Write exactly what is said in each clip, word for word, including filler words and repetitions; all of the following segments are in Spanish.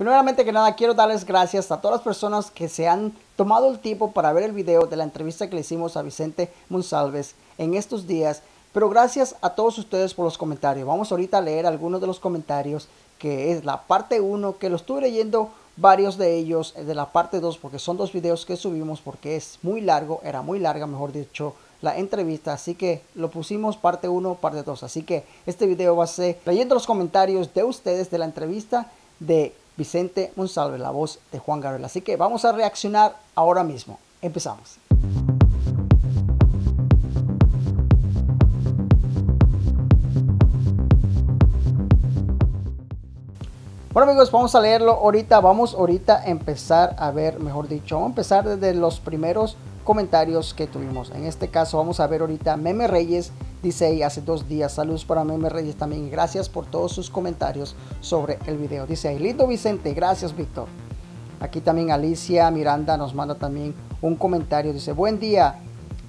Primeramente que nada, quiero darles gracias a todas las personas que se han tomado el tiempo para ver el video de la entrevista que le hicimos a Vicente Monsálvez en estos días. Pero gracias a todos ustedes por los comentarios. Vamos ahorita a leer algunos de los comentarios, que es la parte uno, que lo estuve leyendo varios de ellos, de la parte dos, porque son dos videos que subimos, porque es muy largo, era muy larga, mejor dicho, la entrevista. Así que lo pusimos parte uno, parte dos. Así que este video va a ser leyendo los comentarios de ustedes de la entrevista de Vicente Monsálvez, la voz de Juan Gabriel. Así que vamos a reaccionar ahora mismo. Empezamos. Bueno, amigos, vamos a leerlo ahorita, vamos ahorita a empezar a ver, mejor dicho, vamos a empezar desde los primeros comentarios que tuvimos. En este caso vamos a ver ahorita Memé Reyes, dice ahí hace dos días, saludos para Memé Reyes también, gracias por todos sus comentarios sobre el video. Dice ahí, lindo Vicente, gracias Víctor. Aquí también Alicia Miranda nos manda también un comentario, dice, buen día,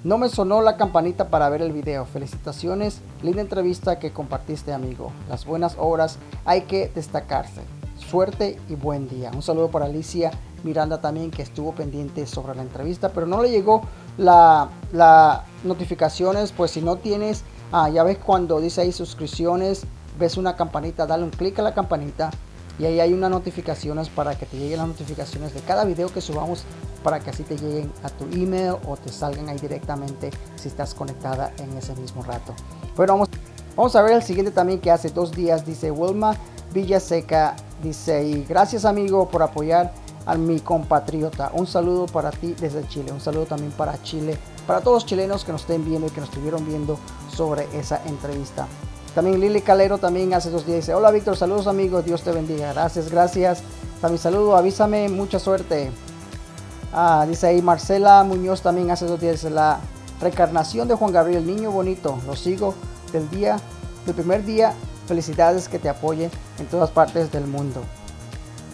no me sonó la campanita para ver el video, felicitaciones, linda entrevista que compartiste amigo, las buenas obras hay que destacarse, suerte y buen día. Un saludo para Alicia Miranda también, que estuvo pendiente sobre la entrevista, pero no le llegó la, la notificaciones, pues si no tienes, ah, ya ves cuando dice ahí suscripciones, ves una campanita, dale un clic a la campanita y ahí hay unas notificaciones para que te lleguen las notificaciones de cada video que subamos, para que así te lleguen a tu email o te salgan ahí directamente si estás conectada en ese mismo rato. Bueno, vamos, vamos a ver el siguiente también, que hace dos días, dice Wilma Villaseca, dice ahí, gracias amigo por apoyar a mi compatriota, un saludo para ti desde Chile, un saludo también para Chile, para todos los chilenos que nos estén viendo y que nos estuvieron viendo sobre esa entrevista. También Lili Calero también hace dos días dice, hola Víctor, saludos amigos, Dios te bendiga, gracias, gracias, también saludo, avísame, mucha suerte. Ah, dice ahí Marcela Muñoz también hace dos días, la reencarnación de Juan Gabriel, niño bonito, lo sigo del día, del primer día, felicidades, que te apoyen en todas partes del mundo.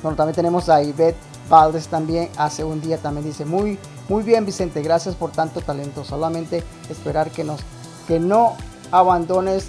Bueno, también tenemos a Ivette Padres también hace un día, también dice, muy, muy bien Vicente, gracias por tanto talento, solamente esperar que, nos, que no abandones,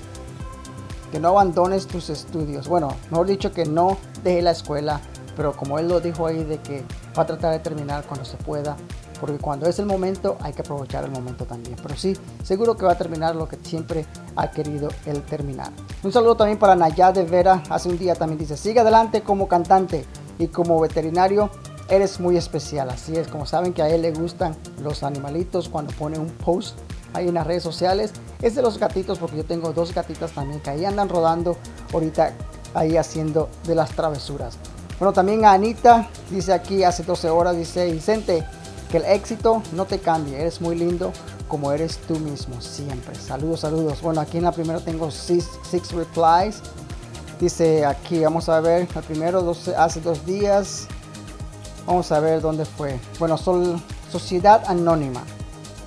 que no abandones tus estudios, bueno, mejor dicho que no deje la escuela, pero como él lo dijo ahí de que va a tratar de terminar cuando se pueda, porque cuando es el momento hay que aprovechar el momento también, pero sí, seguro que va a terminar lo que siempre ha querido él terminar. Un saludo también para Nayade de Vera, hace un día también dice, sigue adelante como cantante y como veterinario, eres muy especial, así es, como saben que a él le gustan los animalitos, cuando pone un post ahí en las redes sociales, es de los gatitos, porque yo tengo dos gatitas también que ahí andan rodando ahorita, ahí haciendo de las travesuras. Bueno, también a Anita, dice aquí hace doce horas, dice, Vicente, que el éxito no te cambie, eres muy lindo como eres tú mismo, siempre. Saludos, saludos. Bueno, aquí en la primera tengo six, six replies. Dice aquí, vamos a ver, el primero doce, hace dos días. Vamos a ver dónde fue. Bueno, Sol, Sociedad Anónima.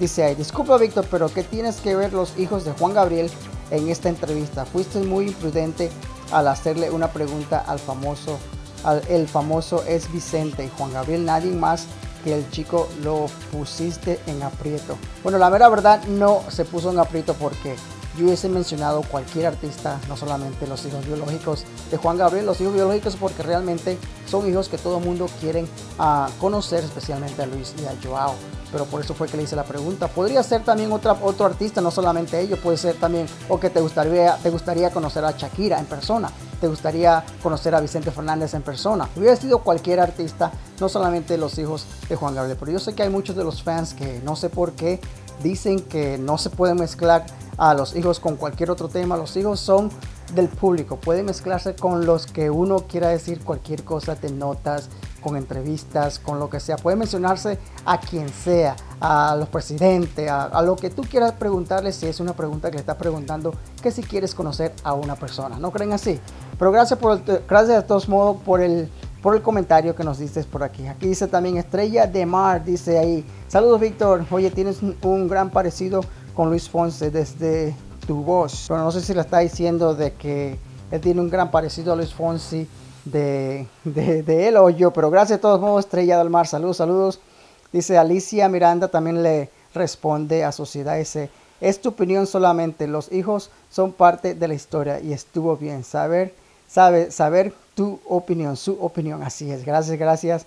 Dice ahí, disculpa Víctor, pero ¿qué tienes que ver los hijos de Juan Gabriel en esta entrevista? Fuiste muy imprudente al hacerle una pregunta al famoso. Al, el famoso es Vicente y Juan Gabriel, nadie más que el chico, lo pusiste en aprieto. Bueno, la mera verdad no se puso en aprieto, porque yo hubiese mencionado cualquier artista, no solamente los hijos biológicos de Juan Gabriel, los hijos biológicos, porque realmente son hijos que todo el mundo quieren uh, conocer, especialmente a Luis y a Joao, pero por eso fue que le hice la pregunta. Podría ser también otra, otro artista, no solamente ellos, puede ser también, o que te gustaría, te gustaría conocer a Shakira en persona, te gustaría conocer a Vicente Fernández en persona, hubiera sido cualquier artista, no solamente los hijos de Juan Gabriel. Pero yo sé que hay muchos de los fans que no sé por qué dicen que no se puede mezclar a los hijos con cualquier otro tema. Los hijos son del público, pueden mezclarse con los que uno quiera decir cualquier cosa, de notas, con entrevistas, con lo que sea, puede mencionarse a quien sea, a los presidentes, a, a lo que tú quieras preguntarle, si es una pregunta que le estás preguntando, que si quieres conocer a una persona, ¿no creen así? Pero gracias, por el, gracias de todos modos por el, por el comentario que nos diste por aquí. Aquí dice también Estrella de Mar, dice ahí, saludos Víctor, oye, tienes un, un gran parecido con Luis Fonsi desde tu voz. Pero no sé si le está diciendo de que él tiene un gran parecido a Luis Fonsi De, de, de él o yo, pero gracias a todos modos. Estrella del Mar, saludos, saludos. Dice Alicia Miranda también le responde a Sociedad, dice, es tu opinión solamente, los hijos son parte de la historia y estuvo bien saber, sabe, saber tu opinión, su opinión, así es, gracias, gracias.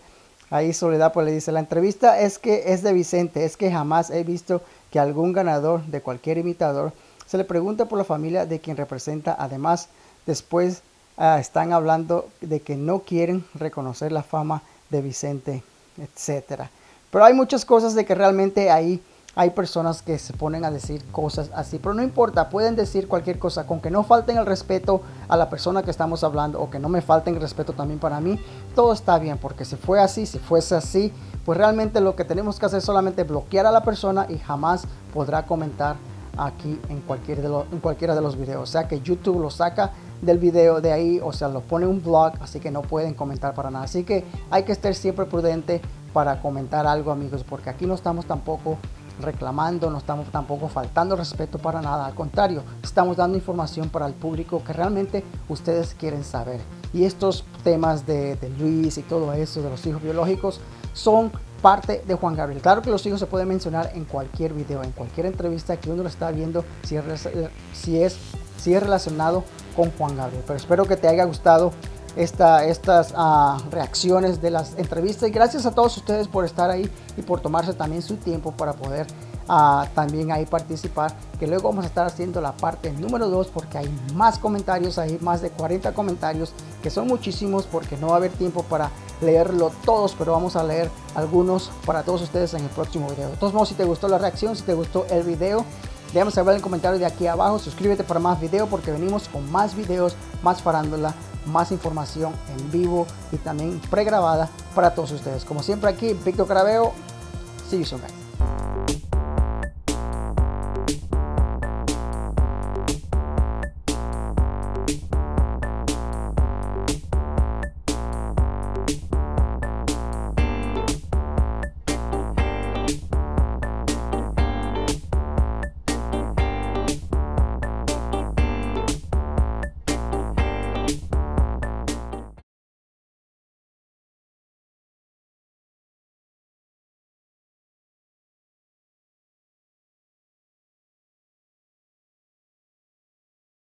Ahí Soledad pues le dice, la entrevista es que es de Vicente, es que jamás he visto que algún ganador de cualquier imitador se le pregunta por la familia de quien representa, además después uh, están hablando de que no quieren reconocer la fama de Vicente, etcétera. Pero hay muchas cosas de que realmente ahí hay personas que se ponen a decir cosas así, pero no importa, pueden decir cualquier cosa, con que no falten el respeto a la persona que estamos hablando, o que no me falten el respeto también para mí, todo está bien, porque si fue así, si fuese así, pues realmente lo que tenemos que hacer es solamente bloquear a la persona y jamás podrá comentar aquí en, cualquier de los, en cualquiera de los videos, o sea que YouTube lo saca del video de ahí, o sea, lo pone un blog, así que no pueden comentar para nada, así que hay que estar siempre prudente para comentar algo, amigos, porque aquí no estamos tampoco reclamando, no estamos tampoco faltando respeto para nada, al contrario, estamos dando información para el público que realmente ustedes quieren saber, y estos temas de, de Luis y todo eso, de los hijos biológicos, son parte de Juan Gabriel. Claro que los hijos se pueden mencionar en cualquier video, en cualquier entrevista que uno lo está viendo, si es, si es, si es relacionado con Juan Gabriel, pero espero que te haya gustado Esta, estas uh, reacciones de las entrevistas, y gracias a todos ustedes por estar ahí y por tomarse también su tiempo para poder uh, también ahí participar, que luego vamos a estar haciendo la parte número dos, porque hay más comentarios, hay más de cuarenta comentarios, que son muchísimos, porque no va a haber tiempo para leerlo todos, pero vamos a leer algunos para todos ustedes en el próximo video. De todos modos, si te gustó la reacción, si te gustó el video, déjame saber en el comentario de aquí abajo, suscríbete para más videos, porque venimos con más videos, más farándula, más información en vivo y también pregrabada para todos ustedes. Como siempre, aquí Víctor Caraveo. See you soon, guys.